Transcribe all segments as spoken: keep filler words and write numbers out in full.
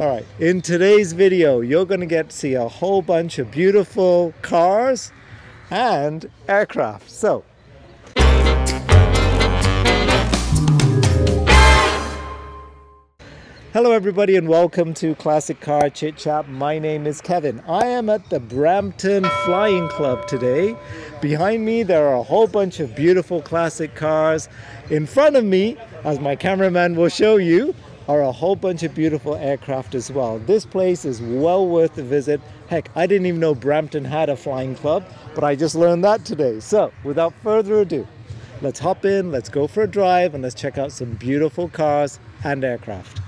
All right, in today's video, you're going to get to see a whole bunch of beautiful cars and aircraft. So, hello everybody and welcome to Classic Car ChitChat. My name is Kevin. I am at the Brampton Flying Club today. Behind me there are a whole bunch of beautiful classic cars. In front of me, as my cameraman will show you, are a whole bunch of beautiful aircraft as well. This place is well worth a visit. Heck, I didn't even know Brampton had a flying club, but I just learned that today. So, without further ado, let's hop in, let's go for a drive, and let's check out some beautiful cars and aircraft.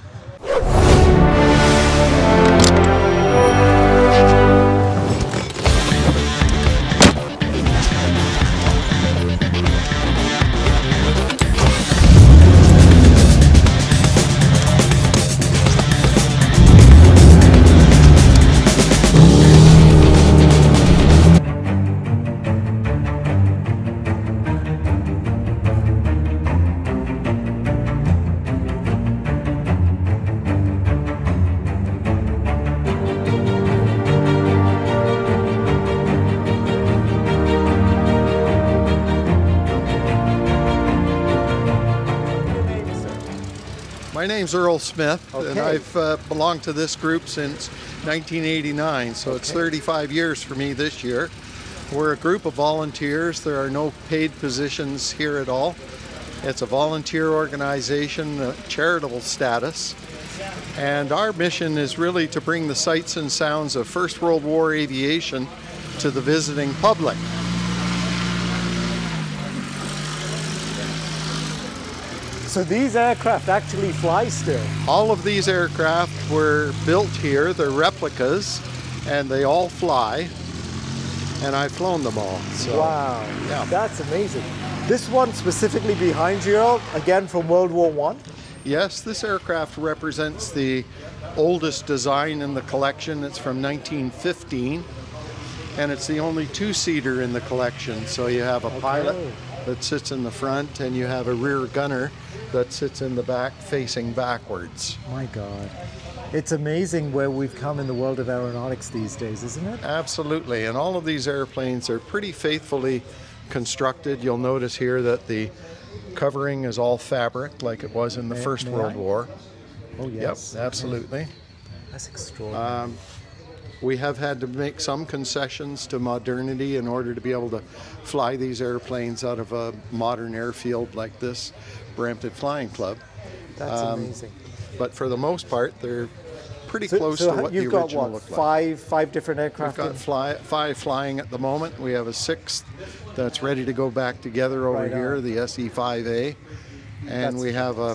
My name's Earl Smith, okay. And I've uh, belonged to this group since nineteen eighty-nine, so okay. It's thirty-five years for me this year. We're a group of volunteers. There are no paid positions here at all. It's a volunteer organization, a charitable status, and our mission is really to bring the sights and sounds of First World War aviation to the visiting public. So these aircraft actually fly still? All of these aircraft were built here. They're replicas, and they all fly. And I've flown them all. So, wow, yeah. That's amazing. This one specifically behind you, again from World War One? Yes, this aircraft represents the oldest design in the collection. It's from nineteen fifteen, and it's the only two-seater in the collection. So you have a okay. pilot that sits in the front, and you have a rear gunner that sits in the back facing backwards. My God. It's amazing where we've come in the world of aeronautics these days, isn't it? Absolutely, and all of these airplanes are pretty faithfully constructed. You'll notice here that the covering is all fabric like it was in the First World War. Oh yes. Yep, absolutely. That's extraordinary. Um, We have had to make some concessions to modernity in order to be able to fly these airplanes out of a modern airfield like this Brampton Flying Club. That's um, amazing. But for the most part, they're pretty so, close so to what the original what, looked like. Five, five different aircraft? We've got fly, five flying at the moment. We have a sixth that's ready to go back together over right here, the S E five A. And that's we have a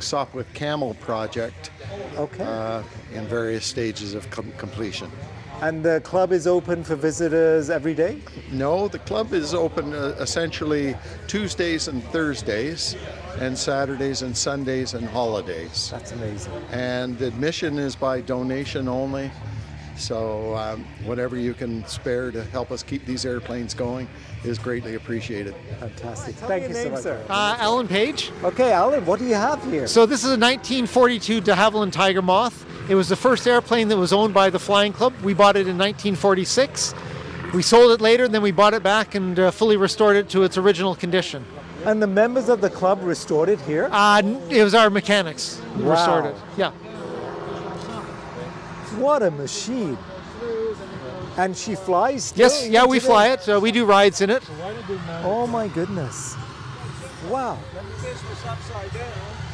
Sopwith Camel project okay. uh, in various stages of com completion. And the club is open for visitors every day? No, the club is open uh, essentially Tuesdays and Thursdays, and Saturdays and Sundays and holidays. That's amazing. And admission is by donation only, so um, whatever you can spare to help us keep these airplanes going is greatly appreciated. Fantastic. Right, thank you name, so much. Sir. Uh, Alan Page. Okay, Alan, what do you have here? So this is a nineteen forty-two De Havilland Tiger Moth. It was the first airplane that was owned by the Flying Club. We bought it in nineteen forty-six. We sold it later, and then we bought it back and uh, fully restored it to its original condition. And the members of the club restored it here? Uh, it was our mechanics who wow. restored it, yeah. What a machine. And she flies still? Yes, yeah, we today? fly it. Uh, we do rides in it. Oh my goodness. Wow.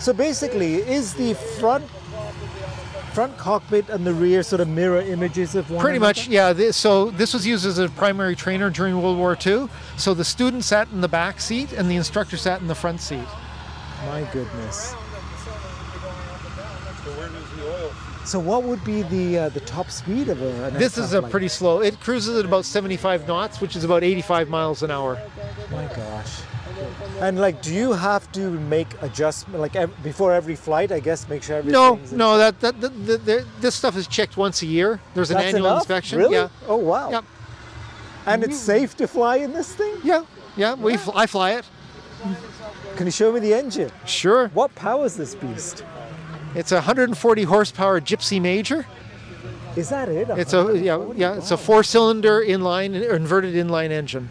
So basically, is the front front cockpit and the rear sort of mirror images of one Pretty another? much, yeah. This, so this was used as a primary trainer during World War Two. So the student sat in the back seat and the instructor sat in the front seat. My goodness. So what would be the uh, the top speed of a? An this is a like pretty that? slow. It cruises at about seventy-five knots, which is about eighty-five miles an hour. My gosh! And like, do you have to make adjustment like ev before every flight? I guess make sure everything's No, no. That that the, the, the, this stuff is checked once a year. There's an That's annual enough? inspection. Really? Yeah. Oh wow! Yep. And we, it's safe to fly in this thing? Yeah, yeah. We yeah. I fly it. Can you show me the engine? Sure. What powers this beast? It's a one hundred forty horsepower Gypsy Major. Is that it? It's a yeah yeah. It's a four-cylinder inline or inverted inline engine.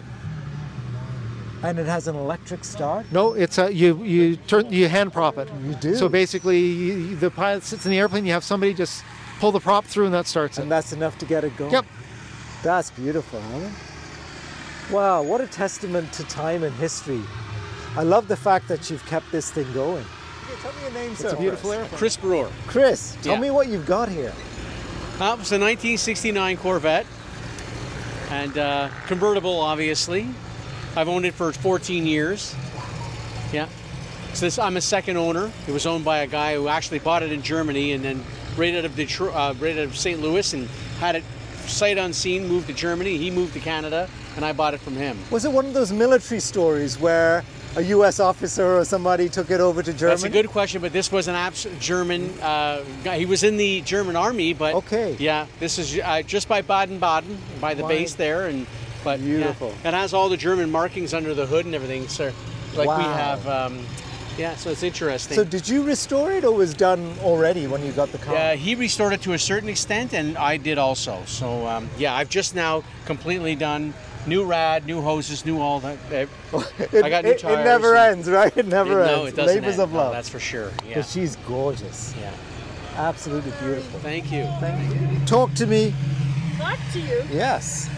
And it has an electric start? No, it's a, you you turn you hand prop it. You do. So basically, you, the pilot sits in the airplane. You have somebody just pull the prop through, and that starts and it. And that's enough to get it going. Yep. That's beautiful, isn't it? Wow, what a testament to time and history. I love the fact that you've kept this thing going. Okay, tell me your name, sir. It's a beautiful airplane. Chris Brewer. Chris, tell yeah. me what you've got here. Uh, it's a nineteen sixty-nine Corvette, and uh, convertible, obviously. I've owned it for fourteen years. Yeah. So this, I'm a second owner. It was owned by a guy who actually bought it in Germany and then right out of Detroit, uh, right out of Saint Louis, and had it sight unseen, moved to Germany. He moved to Canada, and I bought it from him. Was it one of those military stories where a U S officer or somebody took it over to Germany? That's a good question, but this was an absolute German uh, guy. He was in the German army, but okay. yeah, this is uh, just by Baden-Baden, by the wow. base there, and. But, beautiful. Yeah, it has all the German markings under the hood and everything, sir. Like wow. we have, um, yeah, so it's interesting. So did you restore it or was done already when you got the car? Yeah, he restored it to a certain extent and I did also. So um, yeah, I've just now completely done new rad, new hoses, new all that. I got new it, tires. It never ends, right? It never it, ends. No, it doesn't Labors end. of love. No, that's for sure, yeah. But she's gorgeous. Yeah. Absolutely beautiful. Thank you. Thank you. Talk to me. Talk to you? Yes.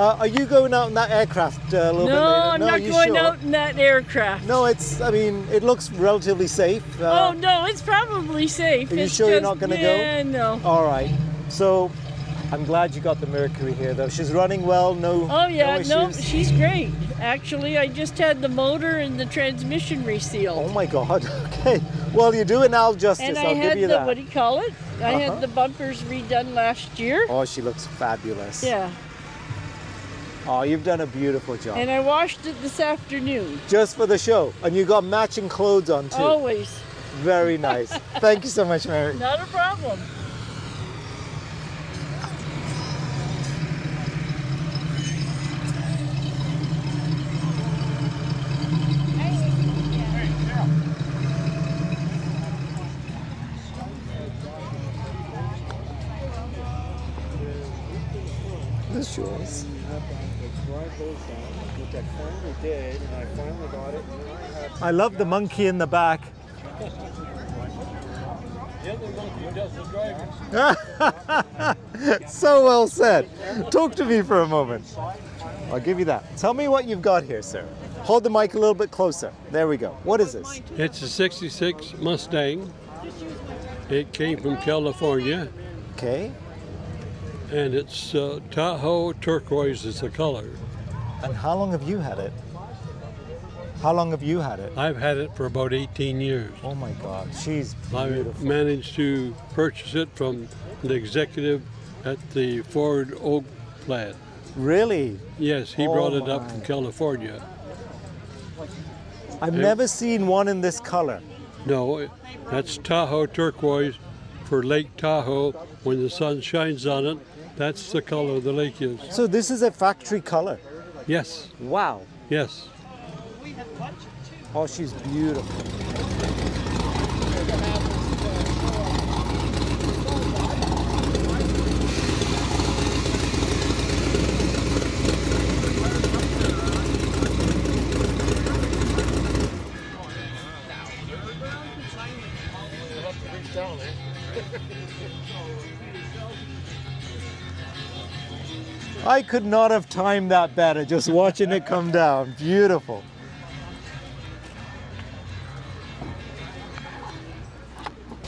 Uh, are you going out in that aircraft uh, a little no, bit later? I'm no, I'm not going sure? out in that aircraft. No, it's, I mean, it looks relatively safe. Uh, oh, no, it's probably safe. Are you it's sure just, you're not going to go? Yeah, no. All right. So, I'm glad you got the Mercury here, though. She's running well, no Oh, yeah, no, no she's great. Actually, I just had the motor and the transmission resealed. Oh, my God. Okay. Well, you're doing Al justice. And I'll I had give you the, that. what do you call it? I uh-huh. had the bumpers redone last year. Oh, she looks fabulous. Yeah. Oh, you've done a beautiful job. And I washed it this afternoon. Just for the show. And you got matching clothes on, too. Always. Very nice. Thank you so much, Mary. Not a problem. This is yours. I love the monkey in the back. So well said. Talk to me for a moment. I'll give you that. Tell me what you've got here, sir. Hold the mic a little bit closer. There we go. What is this? It's a sixty-six Mustang. It came from California. Okay. And it's uh, Tahoe Turquoise is the color. And how long have you had it? How long have you had it? I've had it for about eighteen years. Oh my God, she's beautiful. I managed to purchase it from the executive at the Ford Oak plant. Really? Yes, he oh brought it my. up from California. I've and never seen one in this color. No, that's Tahoe Turquoise for Lake Tahoe. When the sun shines on it, that's the color the lake is. So this is a factory color? Yes. Wow. Yes. Oh, she's beautiful. I could not have timed that better, just watching it come down. Beautiful.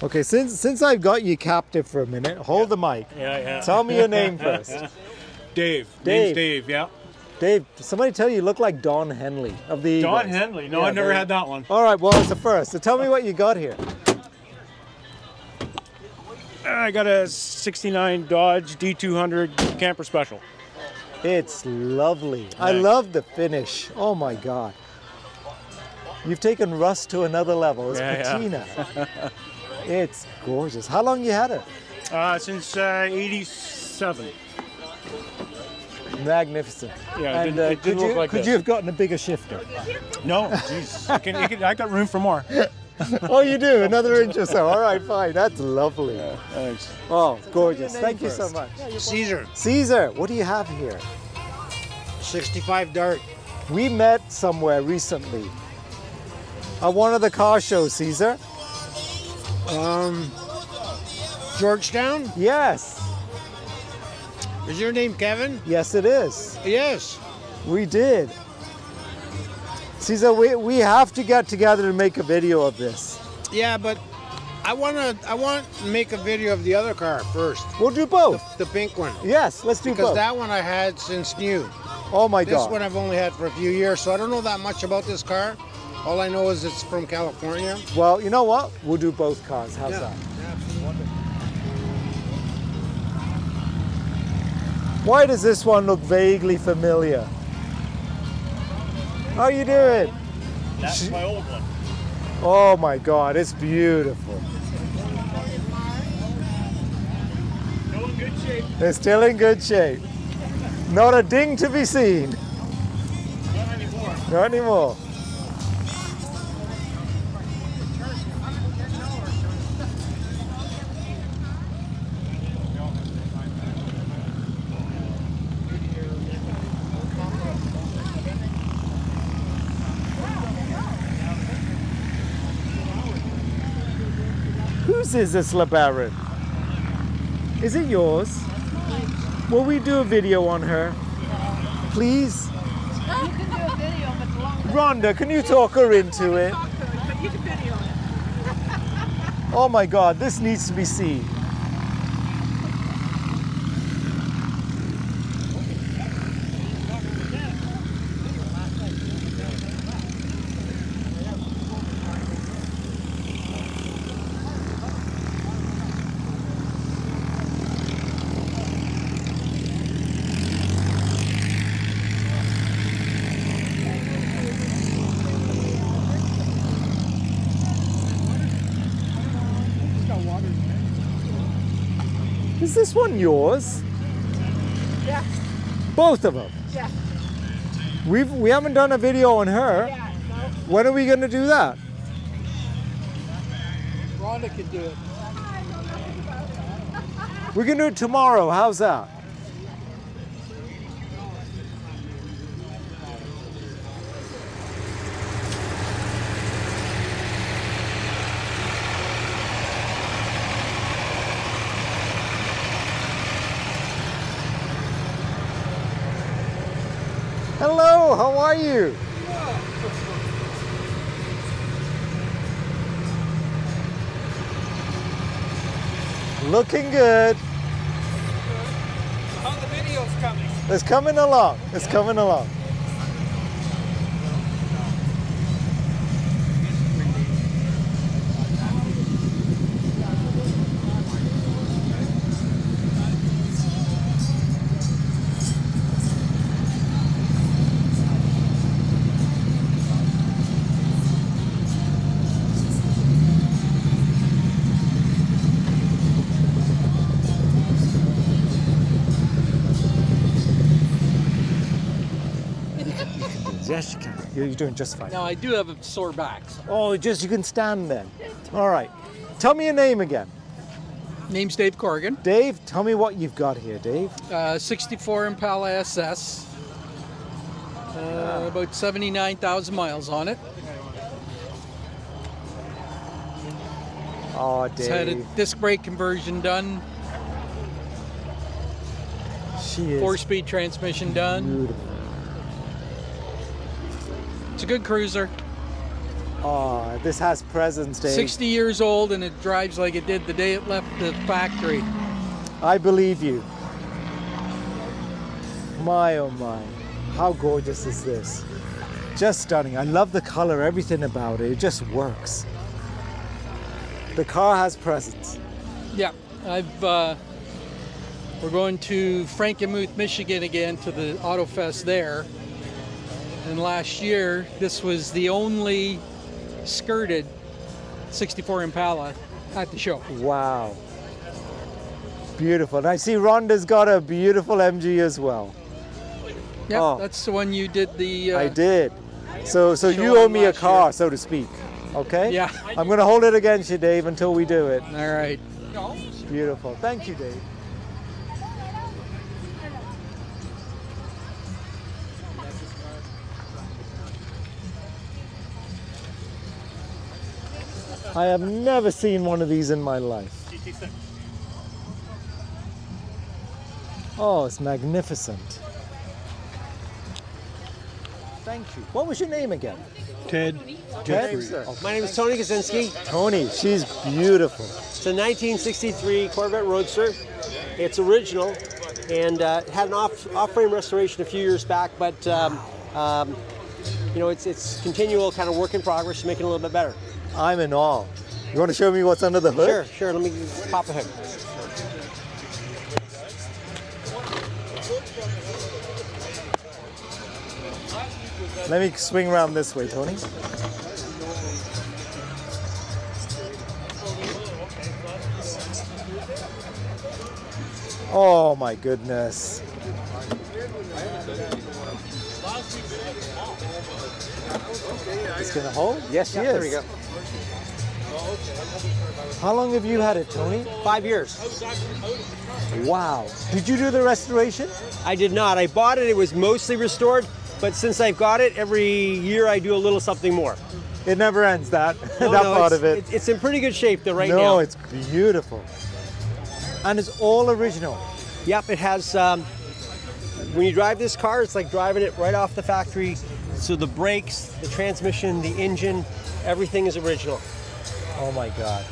Okay, since since I've got you captive for a minute, hold yeah. the mic. Yeah, yeah. Tell me your name first. Dave. Dave. Name's Dave, yeah. Dave, somebody tell you you look like Don Henley of the Don Eagles. Henley? No, yeah, I've never Dave. had that one. All right, well, it's the first. So tell me what you got here. I got a sixty-nine Dodge D two hundred Camper Special. It's lovely. Nice. I love the finish. Oh my God. You've taken rust to another level. It's yeah, patina. Yeah. It's gorgeous. How long you had it? Uh, since uh, eighty-seven. Magnificent. Yeah, it and, didn't, uh, it didn't look you, like could this. Could you have gotten a bigger shifter? No, jeez. I, I got room for more. Oh, you do? Another inch or so. All right, fine. That's lovely. Yeah, thanks. Oh, so gorgeous. Thank you so much. Yeah, Caesar. Caesar, what do you have here? sixty-five Dart. We met somewhere recently. At one of the car shows, Caesar. Um, Georgetown? Yes. Is your name Kevin? Yes, it is. Yes. We did. Caesar, we, we have to get together to make a video of this. Yeah, but I want to I want to make a video of the other car first. We'll do both. The, the pink one. Yes, let's do because both. Because that one I had since new. Oh, my God. This one I've only had for a few years, so I don't know that much about this car. All I know is it's from California. Well, you know what? We'll do both cars. How's yeah. that? Yeah, absolutely. Why does this one look vaguely familiar? How are you doing? That's my old one. Oh my God, it's beautiful. Still in good shape. It's still in good shape. Not a ding to be seen. Not anymore. Not anymore. Whose is this LeBaron? Is it yours? Will we do a video on her? Please? You can do a video, but Rhonda, can you talk her into it? Oh my God, this needs to be seen. Is this one yours? Yeah. Both of them? Yeah. We've, we haven't done a video on her. Yeah, no. When are we going to do that? Rhonda can do it. I don't know about it. We're going to do it tomorrow. How's that? Hello, how are you? Yeah. Looking good. How the video's coming? It's coming along. It's yeah. coming along. Jessica, you're doing just fine. No, I do have a sore back. So. Oh, just you can stand then. All right. Tell me your name again. Name's Dave Corrigan. Dave, tell me what you've got here, Dave. Uh, sixty-four Impala S S. Uh, about seventy-nine thousand miles on it. Oh, Dave. It's had a disc brake conversion done. She is. Four-speed transmission done. Beautiful. It's a good cruiser. Oh, this has presence, Dave. sixty years old and it drives like it did the day it left the factory. I believe you. My, oh my. How gorgeous is this? Just stunning. I love the color, everything about it. It just works. The car has presence. Yeah, I've... Uh, we're going to Frankenmuth, Michigan again to the Auto Fest there. And last year, this was the only skirted sixty-four Impala at the show. Wow. Beautiful. And I see Rhonda's got a beautiful M G as well. Yeah, oh. That's the one you did the... Uh, I did. So so you owe me a car, year. so to speak. okay? Yeah. I'm going to hold it against you, Dave, until we do it. All right. Beautiful. Thank you, Dave. I have never seen one of these in my life. Oh, it's magnificent. Thank you. What was your name again? Ted. Ted? Ted? Okay. My name is Tony Kaczynski. Tony, she's beautiful. It's a nineteen sixty-three Corvette Roadster. It's original and uh, had an off, off-frame restoration a few years back, but um, um, you know, it's, it's continual kind of work in progress to make it a little bit better. I'm in awe. You want to show me what's under the hood? Sure, sure. Let me pop the hood. Let me swing around this way, Tony. Oh my goodness. It's going to hold? Yes, yeah, she is. There we go. How long have you had it, Tony? Five years. Wow. Did you do the restoration? I did not. I bought it. It was mostly restored. But since I've got it, every year I do a little something more. It never ends, that, no, that no, part of it. It's in pretty good shape though right no, now. No, it's beautiful. And it's all original. Yep, it has, um, when you drive this car, it's like driving it right off the factory. So the brakes, the transmission, the engine, everything is original. Oh my God.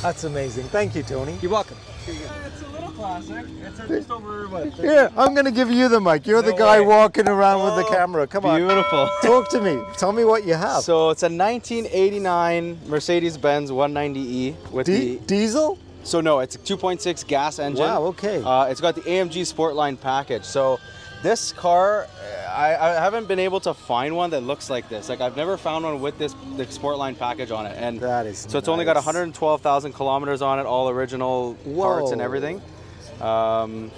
That's amazing. Thank you, Tony. You're welcome. Here you go. It's a little classic. It's just over what? Here, I'm going to give you the mic. You're no the guy way. walking around oh, with the camera. Come on. Beautiful. Talk to me. Tell me what you have. So it's a nineteen eighty-nine Mercedes-Benz one ninety E with D the diesel. So no, it's a two point six gas engine. Wow. Okay. Uh, it's got the A M G Sportline package. So this car, I, I haven't been able to find one that looks like this. Like I've never found one with this the Sportline package on it, and that is so it's nice. Only got one hundred twelve thousand kilometers on it, all original Whoa. parts and everything. Um,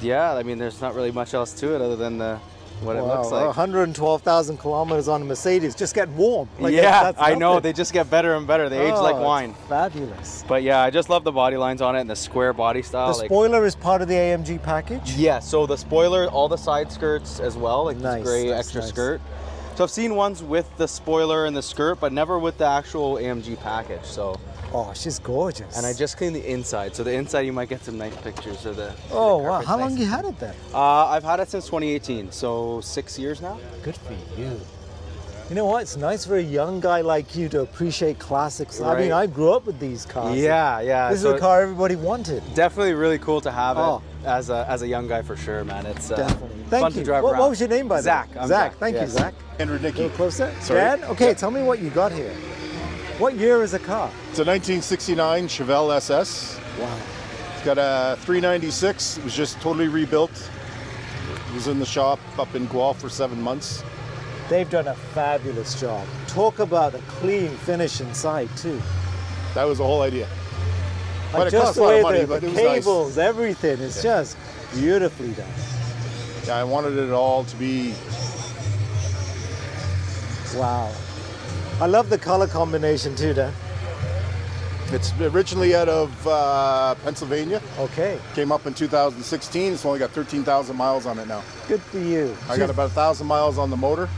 yeah, I mean, there's not really much else to it other than the what wow. it looks like. one hundred twelve thousand kilometers on a Mercedes, just get warm. Like yeah, that's I know they just get better and better. They oh, age like wine. Fabulous. But yeah, I just love the body lines on it and the square body style. The like, spoiler is part of the A M G package. Yeah, so the spoiler, all the side skirts as well, like nice, this gray nice, extra nice. skirt. So I've seen ones with the spoiler and the skirt, but never with the actual A M G package. So. Oh, she's gorgeous. And I just cleaned the inside. So the inside, you might get some nice pictures of the Oh, the wow. How nice. long you had it then? Uh, I've had it since twenty eighteen. So six years now. Good for you. You know what? It's nice for a young guy like you to appreciate classics. Right. I mean, I grew up with these cars. Yeah, yeah. This so is a car everybody wanted. Definitely really cool to have oh. it as a, as a young guy for sure, man. It's uh, definitely. Thank fun you. to drive what, around. What was your name, by the way? Zach. I'm Zach. Zach. Thank yes. you, Zach. And Nicky. A little closer. Sorry. Dad? Okay, yeah. Tell me what you got here. What year is the car? It's a nineteen sixty-nine Chevelle S S. Wow. It's got a three ninety-six. It was just totally rebuilt. It was in the shop up in Guelph for seven months. They've done a fabulous job. Talk about a clean finish inside too. That was the whole idea. But it cost a lot of money, but it was nice. The cables, everything is just beautifully done. Yeah, I wanted it all to be... Wow. I love the color combination too, Dan. It's originally out of uh, Pennsylvania. Okay. Came up in two thousand sixteen. It's only got thirteen thousand miles on it now. Good for you. I got about one thousand miles on the motor.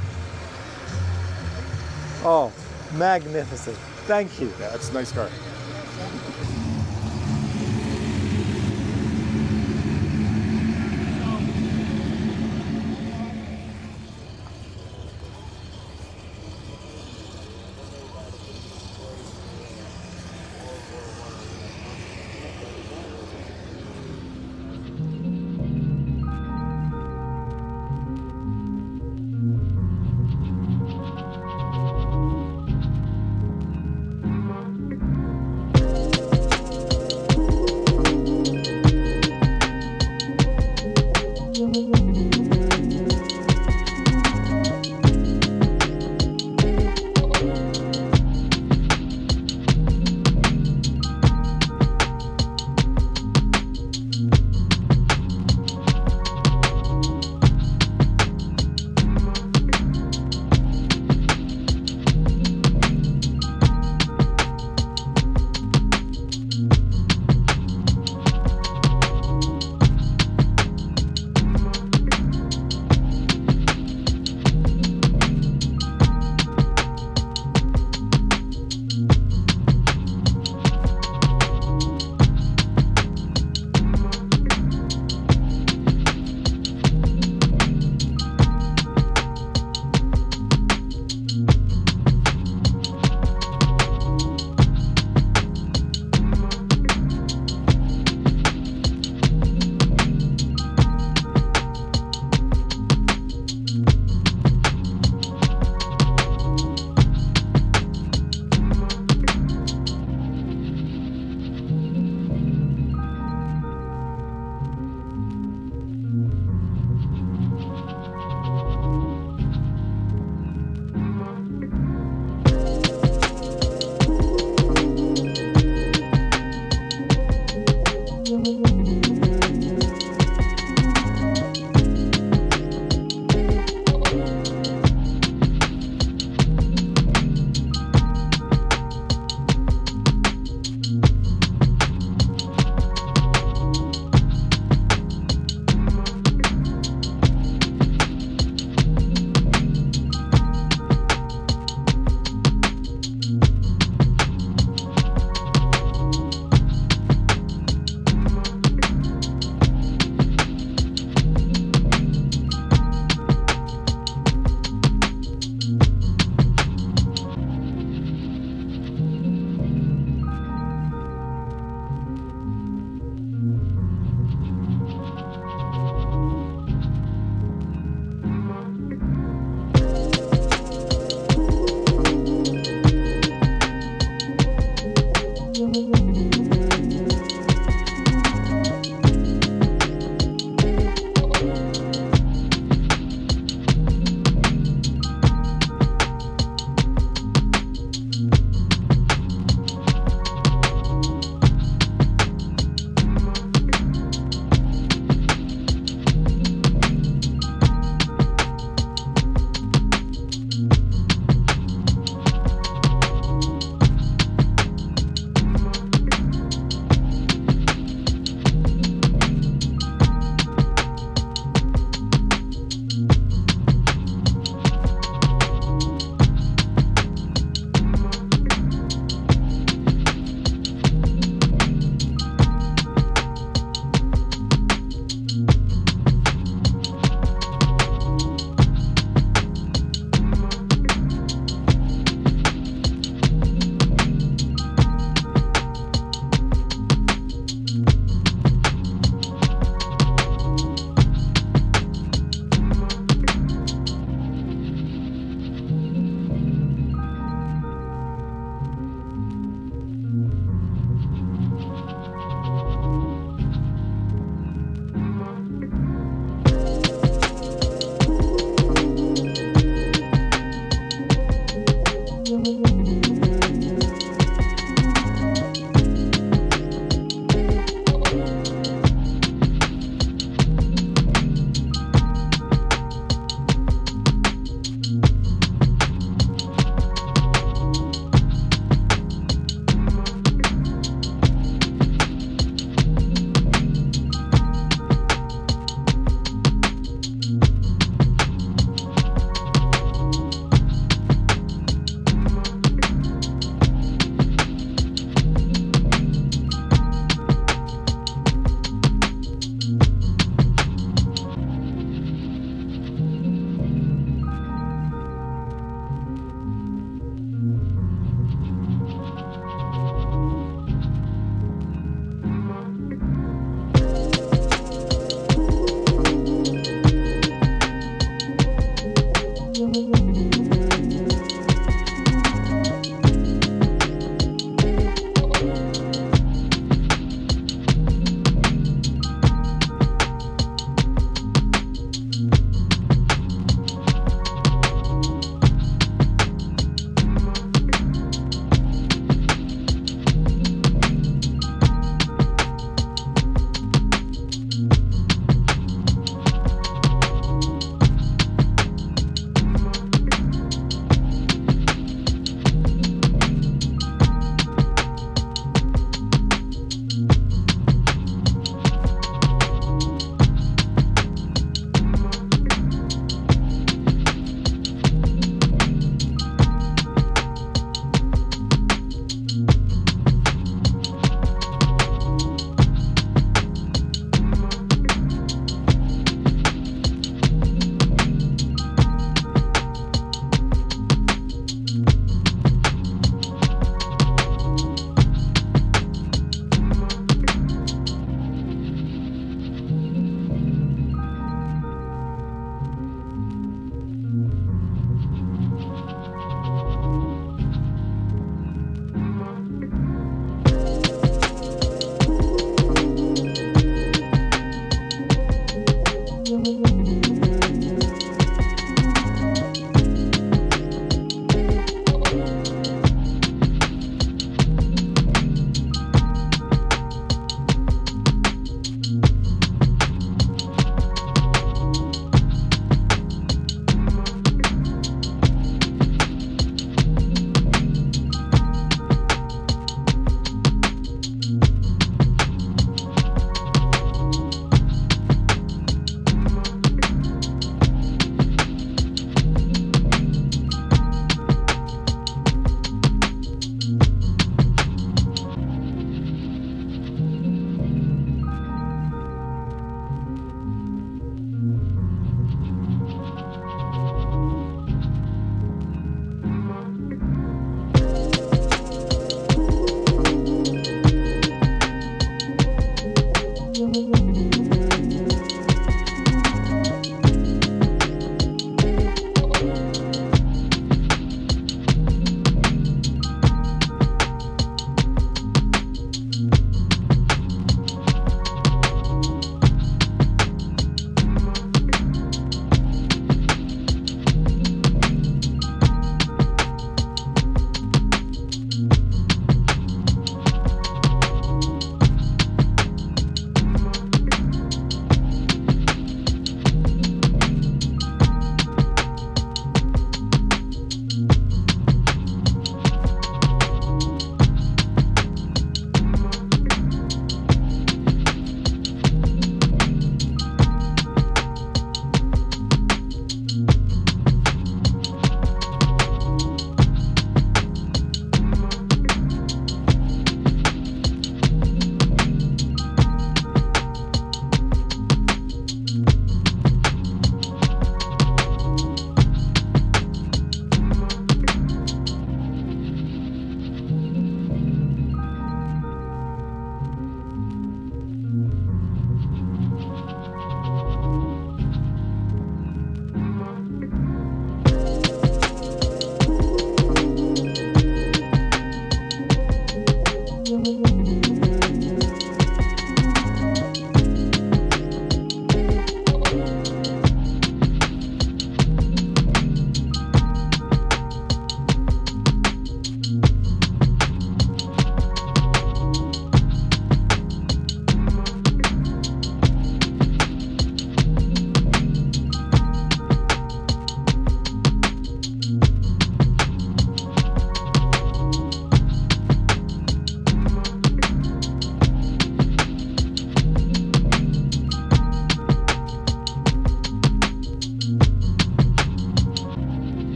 Oh, magnificent. Thank you. Yeah, it's a nice car.